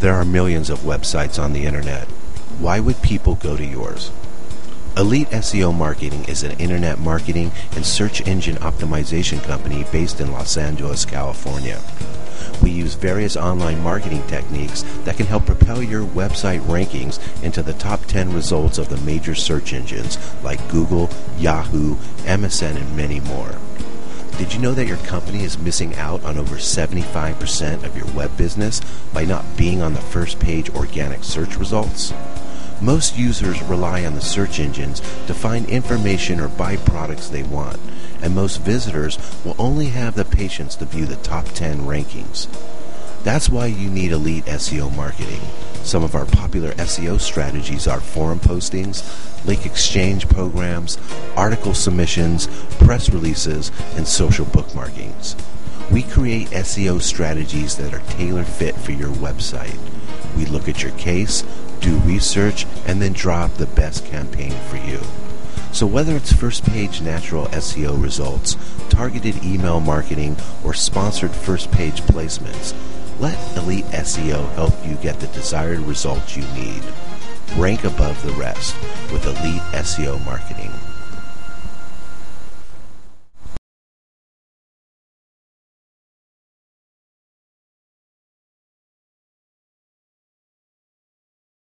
There are millions of websites on the internet. Why would people go to yours? Elite SEO Marketing is an internet marketing and search engine optimization company based in Los Angeles, California. We use various online marketing techniques that can help propel your website rankings into the top 10 results of the major search engines like Google, Yahoo, MSN, and many more. Did you know that your company is missing out on over 75% of your web business by not being on the first page organic search results? Most users rely on the search engines to find information or buy products they want, and most visitors will only have the patience to view the top 10 rankings. That's why you need Elite SEO Marketing. Some of our popular SEO strategies are forum postings, link exchange programs, article submissions, press releases, and social bookmarkings. We create SEO strategies that are tailor-fit for your website. We look at your case, do research, and then draw up the best campaign for you. So whether it's first page natural SEO results, targeted email marketing, or sponsored first page placements, let Elite SEO help you get the desired results you need. Rank above the rest with Elite SEO Marketing.